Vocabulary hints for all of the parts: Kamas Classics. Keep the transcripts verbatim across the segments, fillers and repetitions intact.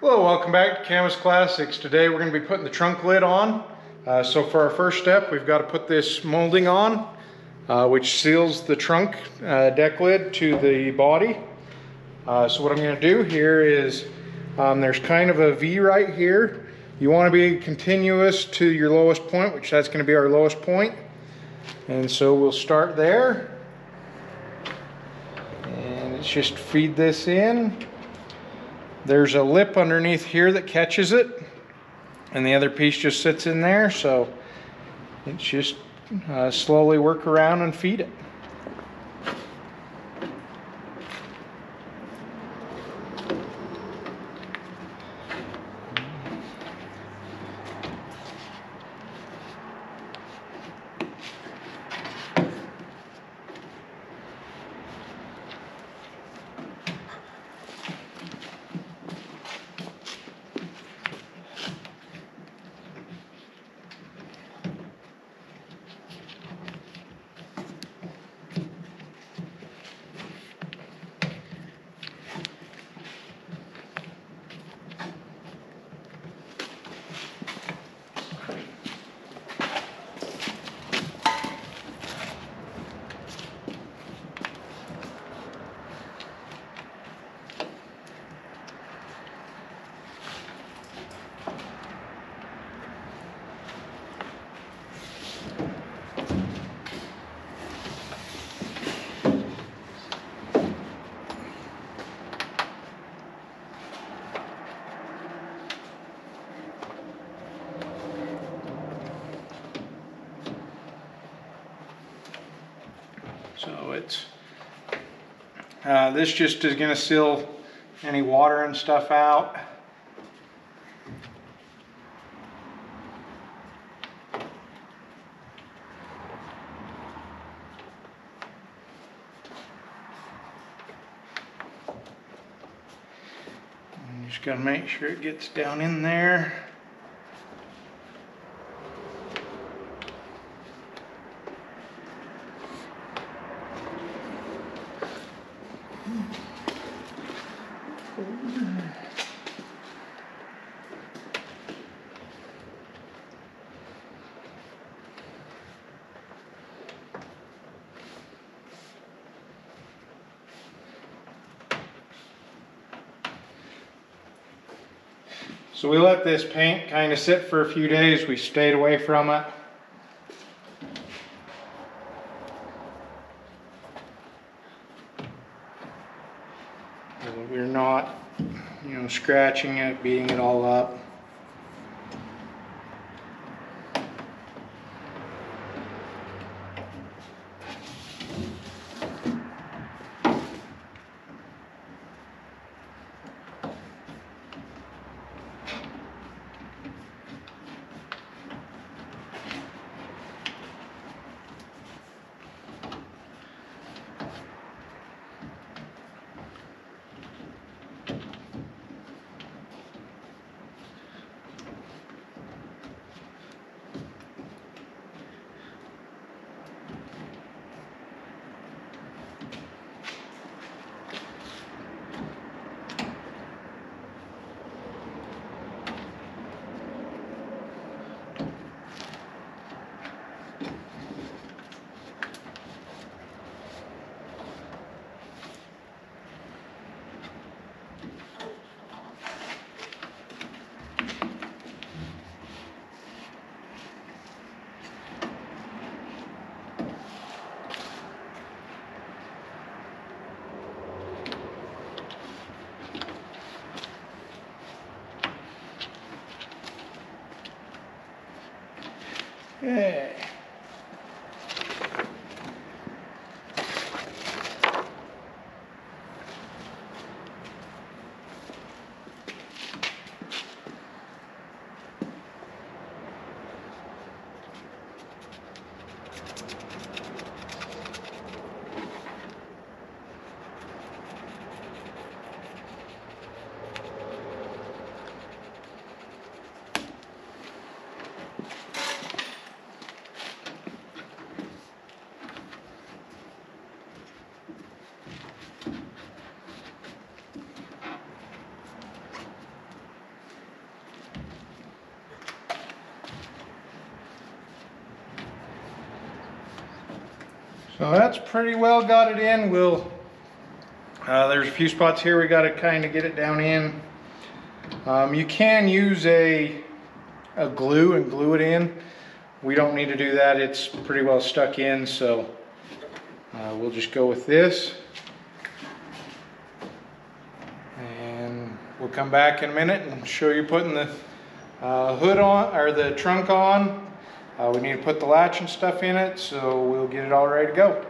Hello, welcome back to Kamas Classics. Today we're going to be putting the trunk lid on. Uh, so for our first step, we've got to put this molding on, uh, which seals the trunk uh, deck lid to the body. Uh, so what I'm going to do here is, um, there's kind of a V right here. You want to be continuous to your lowest point, which that's going to be our lowest point. And so we'll start there. And let's just feed this in. There's a lip underneath here that catches it, and the other piece just sits in there, so it's just uh, slowly work around and feed it. So it's, uh, this just is going to seal any water and stuff out. I'm just going to make sure it gets down in there. So we let this paint kind of sit for a few days. We stayed away from it. We're not, you know, scratching it, beating it all up. So that's pretty well got it in. We'll, uh, there's a few spots here we got to kind of get it down in. Um, you can use a, a glue and glue it in. We don't need to do that. It's pretty well stuck in, so uh, we'll just go with this. And we'll come back in a minute and show you putting the uh, hood on, or the trunk on. Uh, we need to put the latch and stuff in it, so we'll get it all ready to go.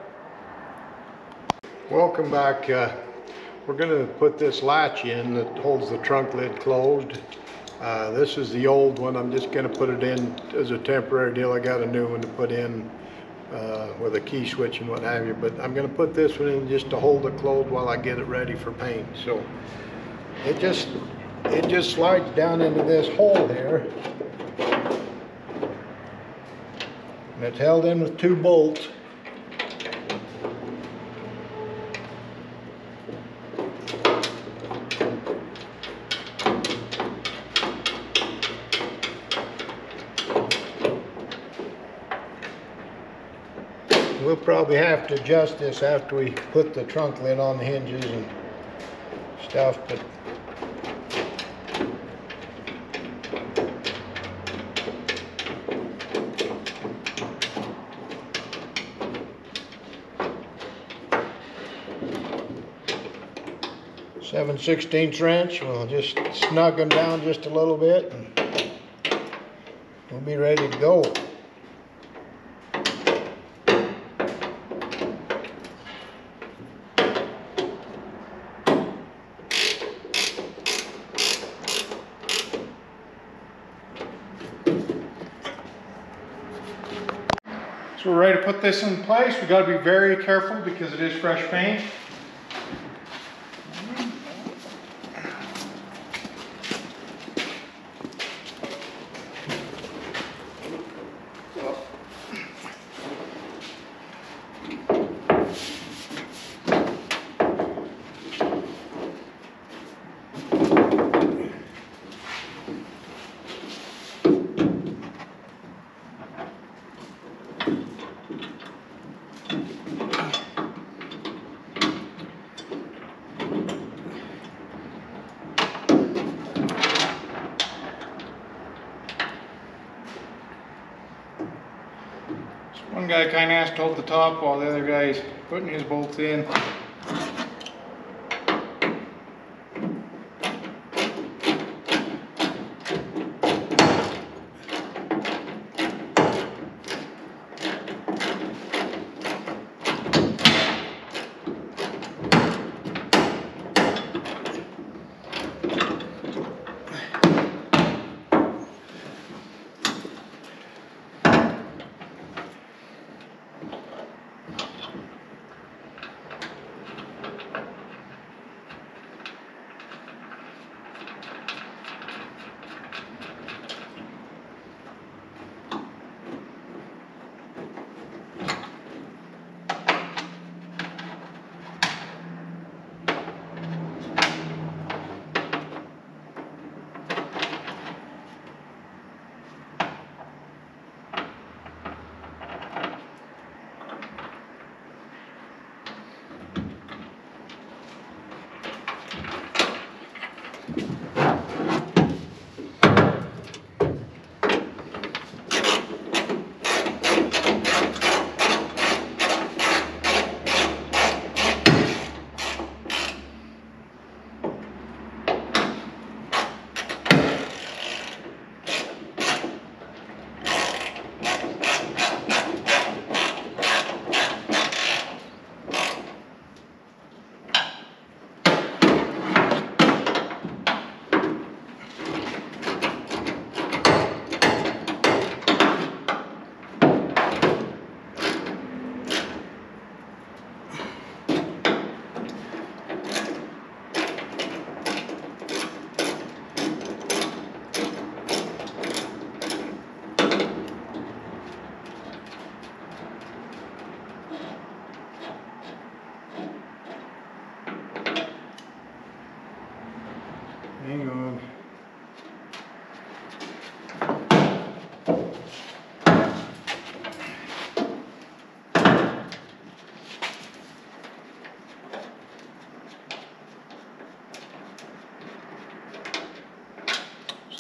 Welcome back. Uh, we're going to put this latch in that holds the trunk lid closed. Uh, this is the old one. I'm just going to put it in as a temporary deal. I got a new one to put in uh, with a key switch and what have you, but I'm going to put this one in just to hold it closed while I get it ready for paint. So it just it just slides down into this hole here. And it's held in with two bolts. We'll probably have to adjust this after we put the trunk lid on the hinges and stuff, but seven sixteenths wrench, we'll just snug them down just a little bit and we'll be ready to go. So we're ready to put this in place. We've got to be very careful because it is fresh paint. One guy kind of has to hold the top while the other guy's putting his bolts in.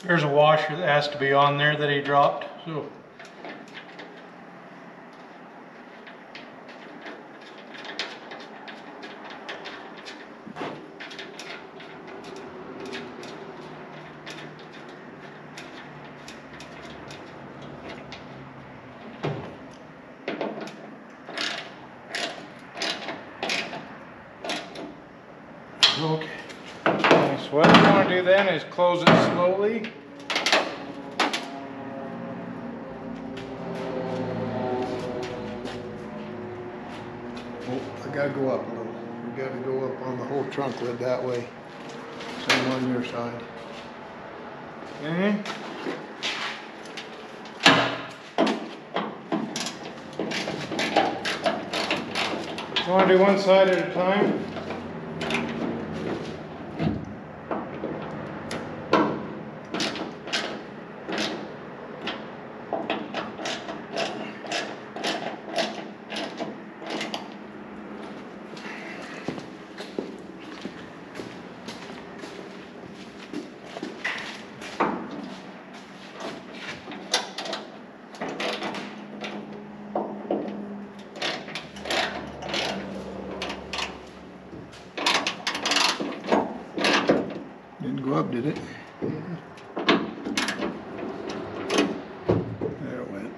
There's a washer that has to be on there that he dropped. So okay. So what I want to do then is close it slowly. Oh, I gotta go up a little. We gotta go up on the whole trunk lid that way. Same on your side. Mm-hmm. You want to do one side at a time? Up, did it? Yeah. There it went.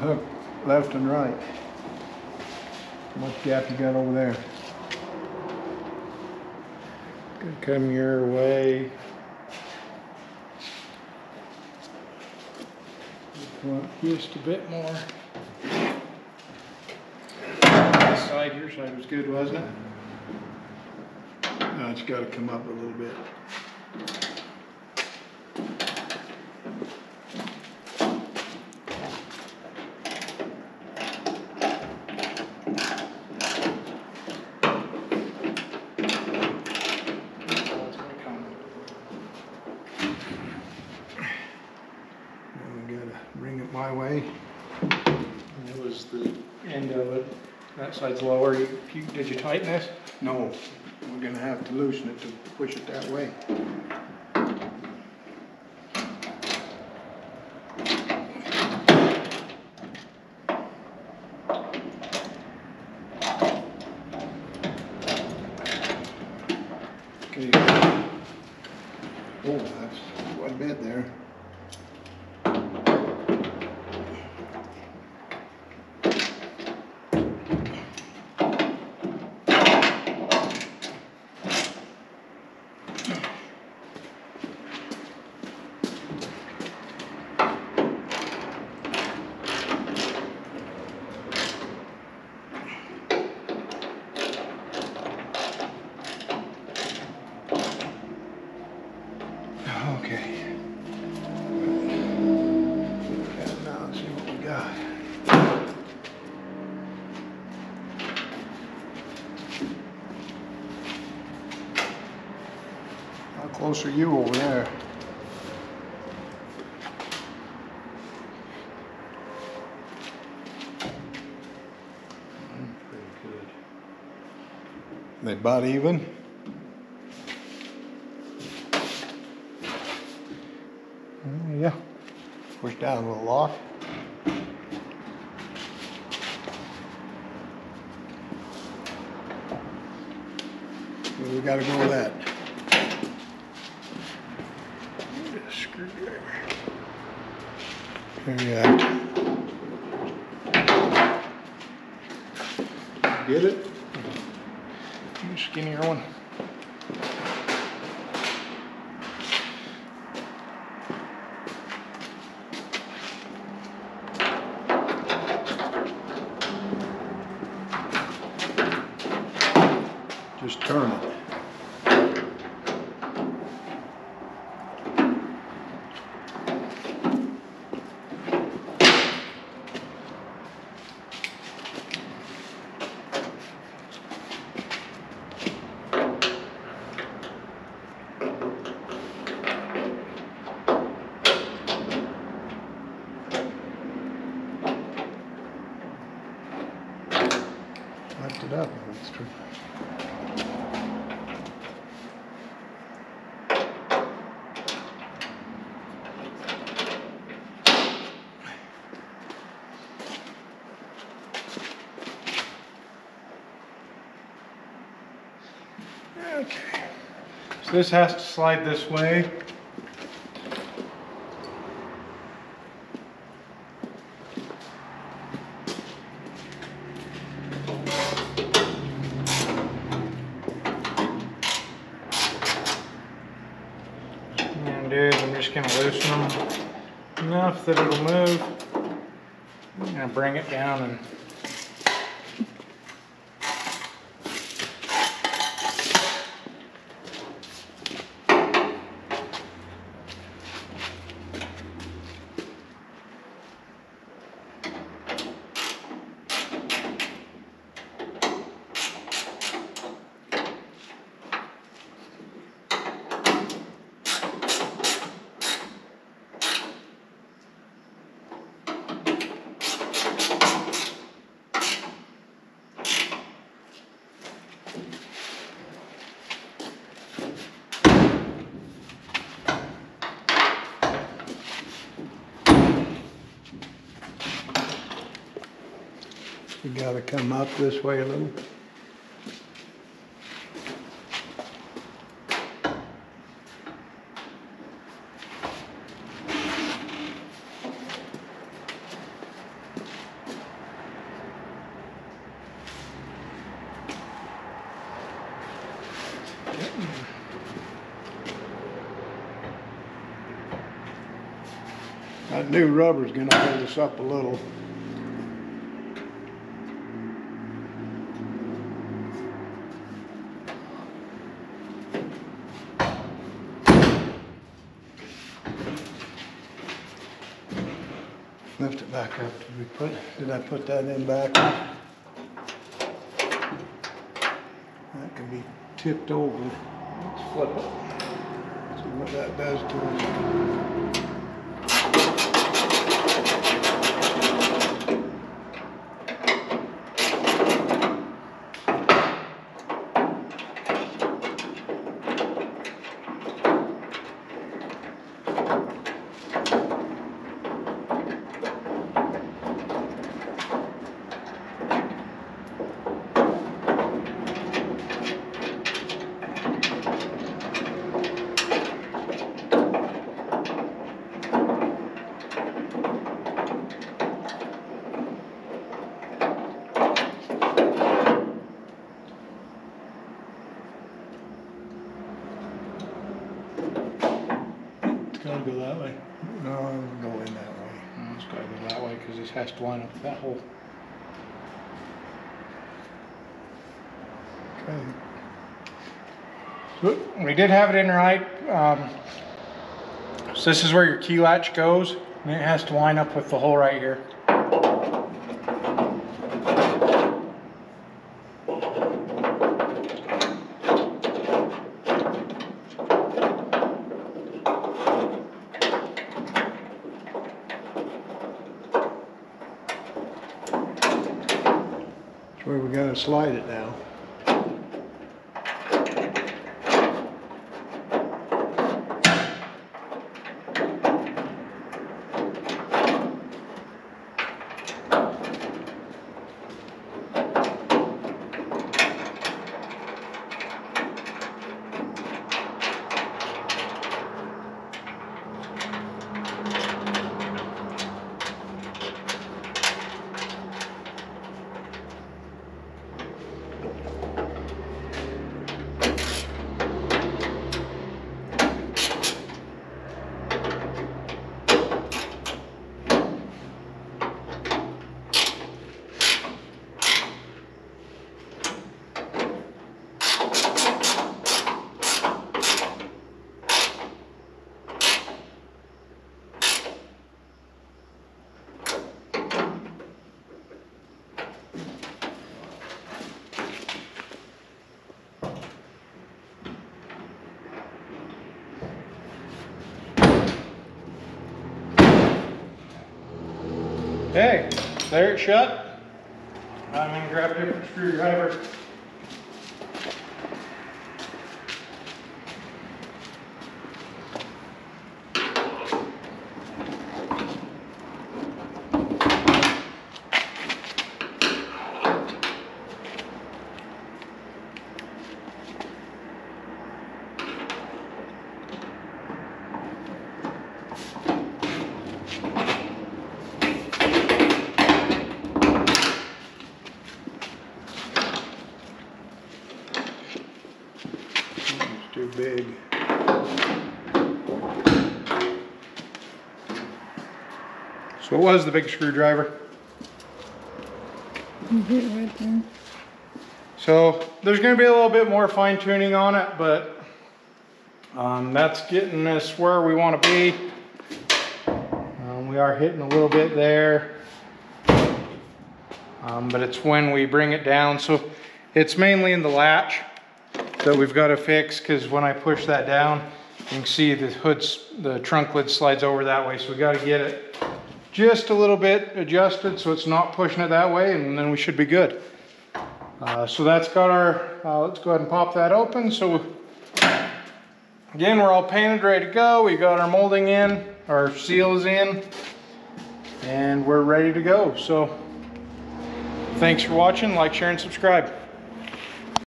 Hook left and right. What gap you got over there? Gonna come your way. Just a bit more. This side, your side was good, wasn't it? No, it's got to come up a little bit. Way. And it was the end of it. That side's lower. You, you, did you tighten this? No. We're going to have to loosen it to push it that way. Okay. Oh, that's quite a bit there. Close are you over there? Pretty good. They about even? Oh, yeah. Push down a little lock. Well, we gotta go with that. Screwdriver. Here we are. Get it? You skinnier one. Just turn it. left it up. That's true. Okay. So this has to slide this way. That it'll move. I'm gonna bring it down and you gotta come up this way a little. That new rubber's gonna hold us up a little. Lift it back up. Did we put? Did I put that in back? That could be tipped over. Let's flip it. See what that does to go that way? No, I'm going that way. No, it's got to go that way because this has to line up with that hole. Okay. So we did have it in right. Um, so this is where your key latch goes, and it has to line up with the hole right here. Where we gotta slide it now. Okay, there it shut. I'm going to grab a different screwdriver. Too big. So it was the big screwdriver. Mm-hmm, right there. So there's going to be a little bit more fine tuning on it, but um, that's getting us where we want to be. Um, we are hitting a little bit there, um, but it's when we bring it down. So it's mainly in the latch that we've got to fix, because when I push that down, you can see the hoods, the trunk lid slides over that way. So we got to get it just a little bit adjusted so it's not pushing it that way, and then we should be good. Uh, so that's got our, uh, let's go ahead and pop that open. So again, we're all painted, ready to go. We got our molding in, our seal is in, and we're ready to go. So thanks for watching, like, share, and subscribe.